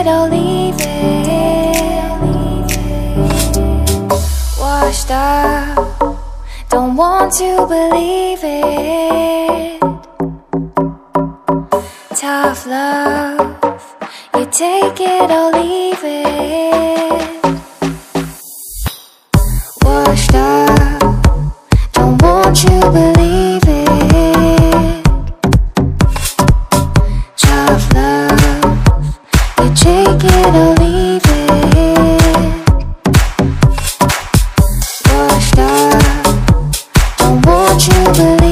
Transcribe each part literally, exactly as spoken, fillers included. it or leave it. Washed up, don't want to believe it. Tough love, you take it or leave it. Washed up, don't want you believe it. Tough love, you take it or leave it. Washed up, don't want you believe it.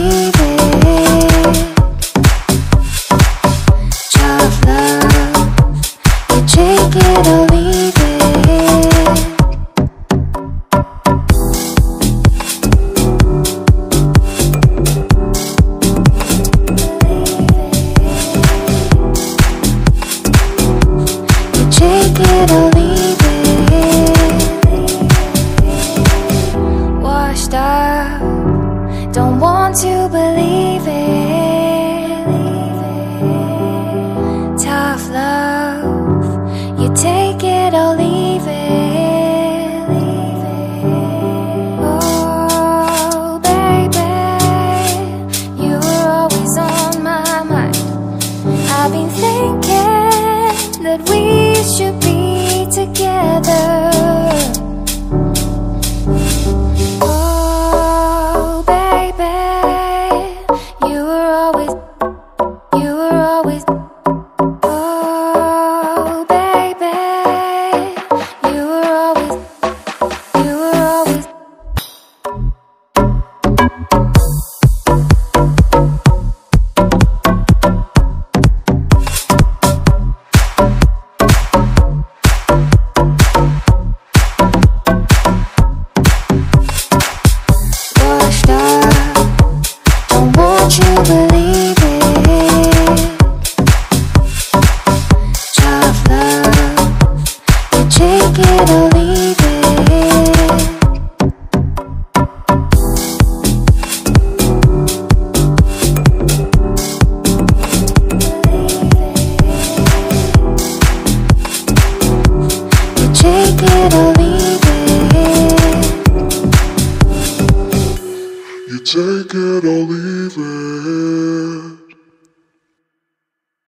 Take it all in.